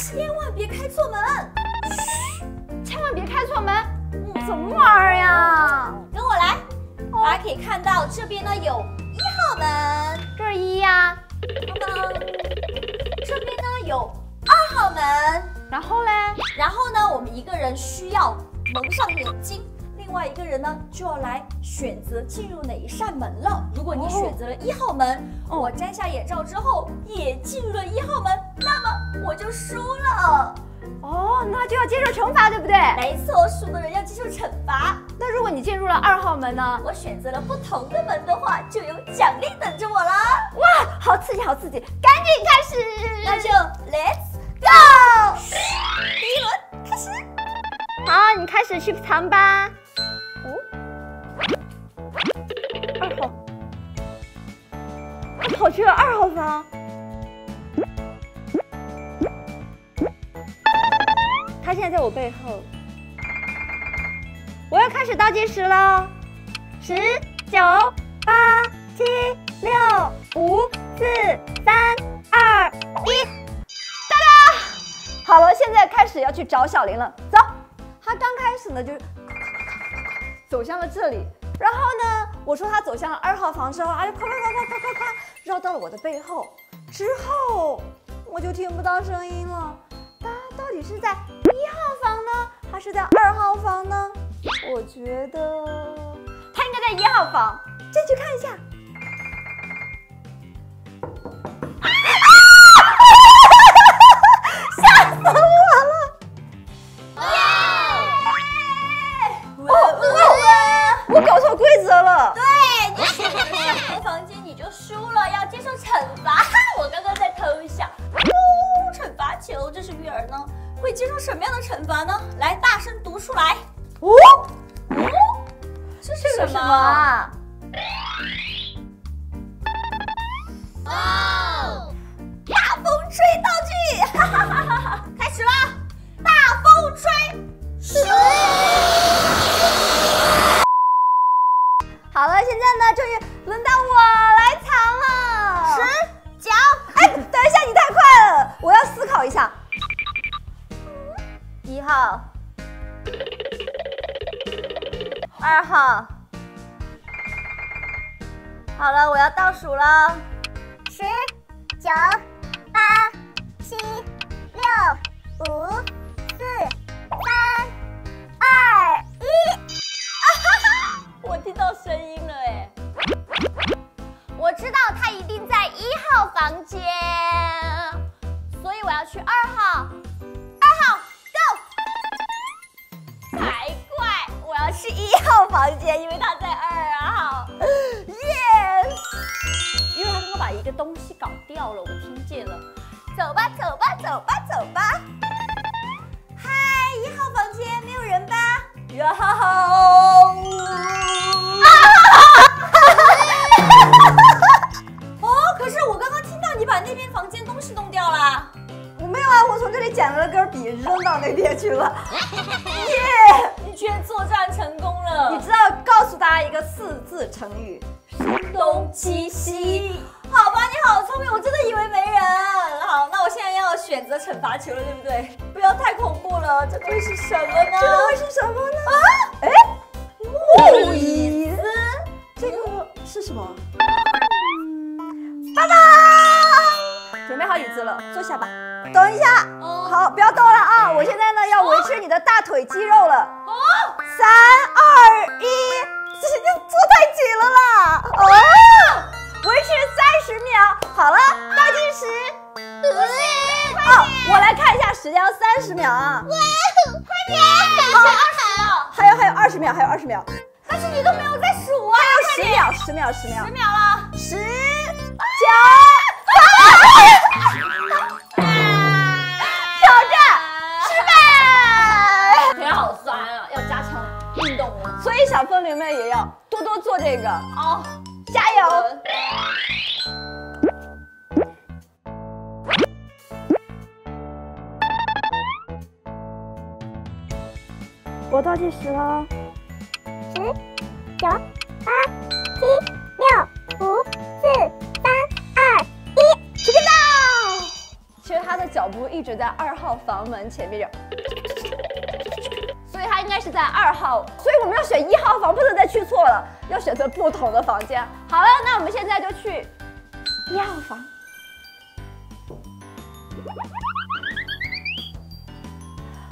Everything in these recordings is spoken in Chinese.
千万别开错门，千万别开错门，什么玩意儿呀？跟我来，大家可以看到这边呢有1号门，这是1呀，这边呢有2号门，然后嘞，然后呢我们一个人需要蒙上眼睛。 另外一个人呢，就要来选择进入哪一扇门了。如果你选择了1号门，我摘下眼罩之后也进入了1号门，那么我就输了。哦，那就要接受惩罚，对不对？没错，输的人要接受惩罚。那如果你进入了2号门呢？我选择了不同的门的话，就有奖励等着我了。哇，好刺激，好刺激！赶紧开始，那就 Let's go。第1轮开始。好，你开始去藏吧。 2号，我跑去了2号房。他现在在我背后，我要开始倒计时了。10、9、8、7、6、5、4、3、2、1，哒哒！好了，现在开始要去找小林了。走，他刚开始呢就是走向了这里。 然后呢，我说他走向了2号房之后，哎，就夸绕到了我的背后，之后我就听不到声音了。他到底是在1号房呢，还是在2号房呢？我觉得他应该在1号房，再去看一下。吓死我了！ 我搞错规则了。对，你选择这个房间你就输了，要接受惩罚。我刚刚在偷笑。惩罚球，这是月儿呢会接受什么样的惩罚呢？来，大声读出来。这是什么啊？哦，大风吹道具，哈哈哈哈！开始啦！大风吹，好了，现在呢，终于轮到我来藏了。10、9，哎，等一下，你太快了，我要思考一下。1号，2号，好了，我要倒数了。10、9、8、7、6、5、4、3、2、1。 我听到声音了哎！我知道他一定在1号房间，所以我要去2号。2号 ，Go！ 才怪，我要去1号房间，因为他在2号。Yes！ 因为他刚刚把一个东西搞掉了，我听见了。走吧，走吧，走吧，走吧。嗨，1号房间没有人吧？哟。 可是我刚刚听到你把那边房间东西弄掉了。我没有啊，我从这里捡了根笔扔到那边去了。耶！你居然作战成功了。你知道告诉大家一个4字成语，声东击西。好吧，你好聪明，我真的以为没人。好，那我现在要选择惩罚球了，对不对？不要太恐怖了，这会是什么呢？这会是什么呢？啊？哎，木椅子，这个是什么？ 爸爸，准备好椅子了，坐下吧。等一下，好，不要动了啊！我现在呢要维持你的大腿肌肉了。3、2、1，这就坐太紧了啦。维持30秒。好了，倒计时。我来看一下时间，30秒啊。哇，快点！还有20秒，还有20秒。但是你都没有在数啊。还有10秒，10秒了。10、9、8， 挑战失败！腿好酸啊，要加强运动啊。所以小风铃妹也要多多做这个哦，加油！我倒计时了，10、9、8、7、6、5。 其实他的脚步猪一直在2号房门前面这，所以它应该是在2号，所以我们要选1号房，不能再去错了，要选择不同的房间。好了，那我们现在就去1号房。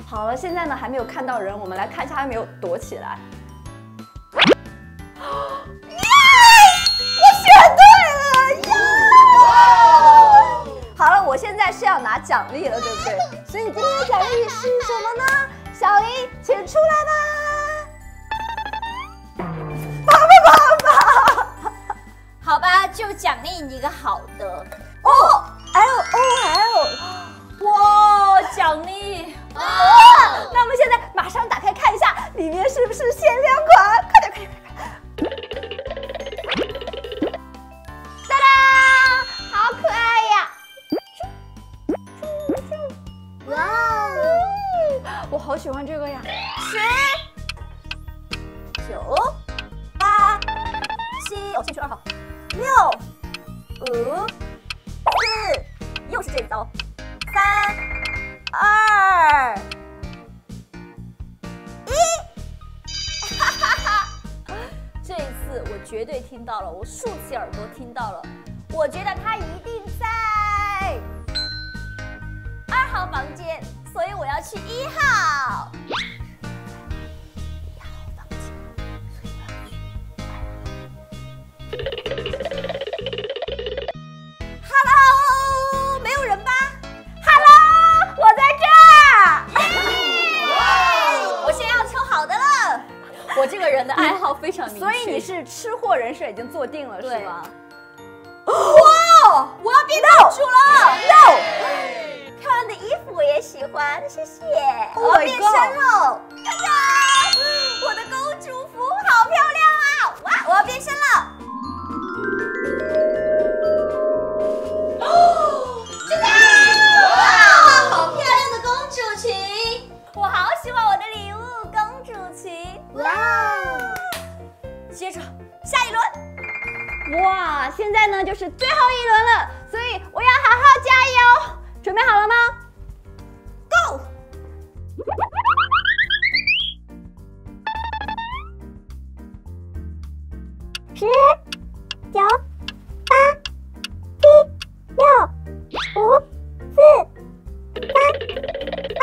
好了，现在呢还没有看到人，我们来看一下他有没有躲起来。耶！我选对了！耶！好了，我现在是要拿奖励了，对不对？所以今天的奖励是什么呢？小林，请出来吧！爸爸！好吧，就奖励你一个好的。OLOL！ 哇，奖励！ 哇！那我们现在马上打开看一下，里面是不是限量款？快点，快点，快点！哒哒，好可爱呀！哇！我好喜欢这个呀！10、9、8、7，我先去2号。6、5、4，又是这一刀。3、2、1， 哈哈哈！这一次我绝对听到了，我竖起耳朵听到了，我觉得他一定在2号房间，所以我要去1号。1号房间，所以我要去2号。我这个人的爱好非常明确，所以你是吃货人设已经坐定了，是吗？哇！我要变公主了 ！No！ 漂亮的衣服我也喜欢，谢谢。我变身了！大家，我的公主服好漂亮啊！哇，我要变身了！哦，真的！哇，好漂亮的公主裙！我好喜欢我的礼物公主裙。 哇！接着下一轮，哇！现在呢就是最后一轮了，所以我要好好加油。准备好了吗 ？Go！ 10、9、8、7、6、5、4、3、2、1。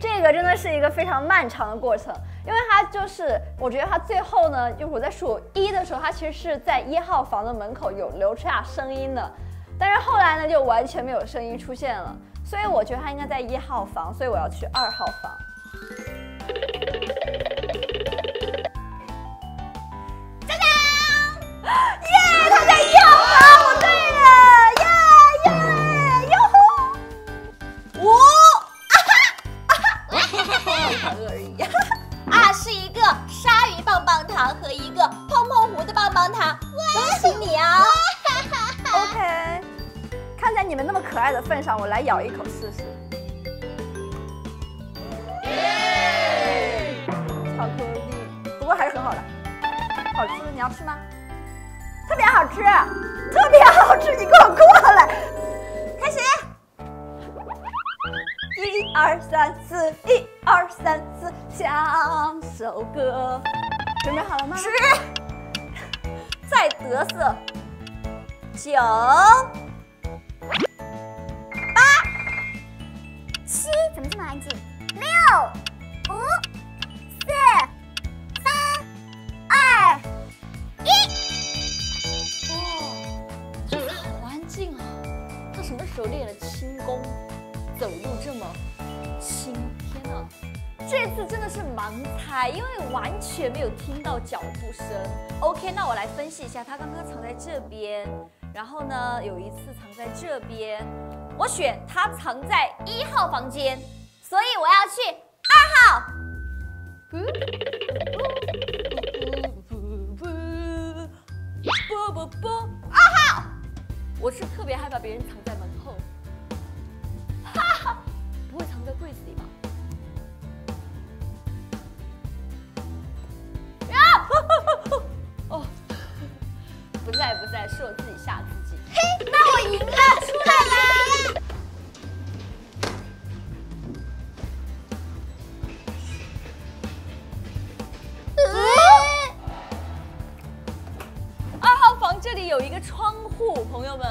这个真的是一个非常漫长的过程，因为它就是，我觉得它最后呢，就是我在数1的时候，它其实是在1号房的门口有留下声音的，但是后来呢，就完全没有声音出现了，所以我觉得它应该在1号房，所以我要去2号房。哒哒！耶，它在1号房，我对了！耶耶，哟呼！哇！ 而已啊，是一个鲨鱼棒棒糖和一个碰碰狐的棒棒糖，恭喜你啊 ！OK， 看在你们那么可爱的份上，我来咬一口试试。巧克力，不过还是很好的，好吃。你要吃吗？特别好吃，特别好吃！你给我过来，开始。 1、2、3、4，1、2、3、4，享受歌，准备好了吗？十，再得瑟，9、8、7，怎么这么安静？6、5、4、3、2、1。哦，好安静啊！他什么时候练了轻功？ 走路这么轻，天哪！这次真的是盲猜，因为完全没有听到脚步声。OK， 那我来分析一下，他刚刚藏在这边，然后呢有一次藏在这边，我选他藏在1号房间，所以我要去2号。2号，我是特别害怕别人藏在门后。 不会藏在柜子里吧？啊！哦，不在，不在说自己吓自己。嘿，那我赢了，出来啦！2号房这里有一个窗户，朋友们，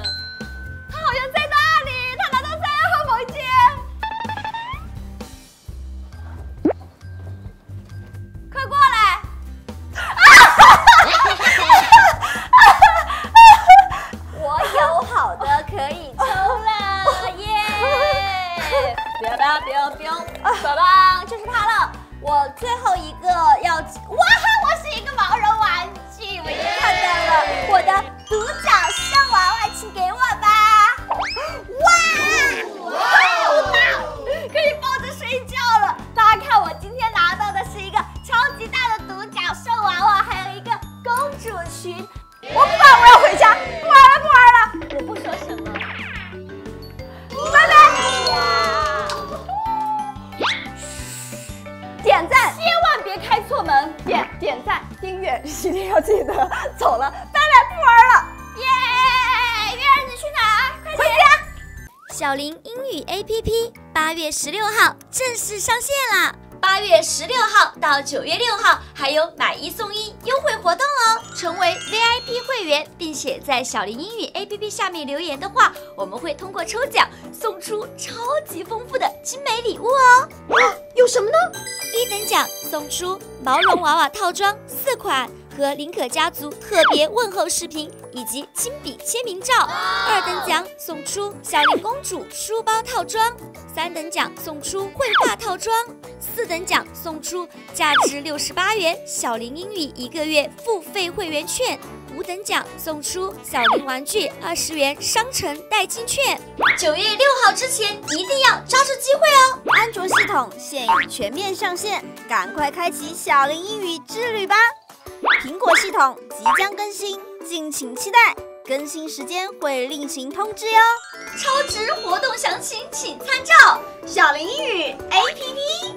他好像在那里，他来到3号房间。 宝宝，就是他了！我最后一个要哇哈！我是一个毛绒玩具，我已经看到了我的独角兽娃娃，请给我吧！哇，好大，可以抱着睡觉了。大家看，我今天拿到的是一个超级大的独角兽娃娃，还有一个公主裙。我不管，我要回家，不玩了，不玩了！我不说什么，拜拜。 点赞，千万别开错门！点赞，订阅一定要记得。走了，拜拜，不玩了。耶！月儿，你去哪儿？快回家。小林英语 APP 8月16号正式上线啦！8月16号到9月6号还有买1送1优惠活动哦！成为 VIP 会员，并且在小林英语 APP 下面留言的话，我们会通过抽奖送出超级丰富的精美礼物哦！哇，有什么呢？ 1等奖送出毛绒娃娃套装4款和林可家族特别问候视频以及亲笔签名照；2等奖送出小林公主书包套装；3等奖送出绘画套装；4等奖送出价值68元小林英语1个月付费会员券；5等奖送出小林玩具20元商城代金券。9月6号之前一定要抓住机会哦！安卓系统现已全面上线，赶快开启小林英语之旅吧！苹果系统即将更新，敬请期待，更新时间会另行通知哟。超值活动详情请参照小林英语 APP。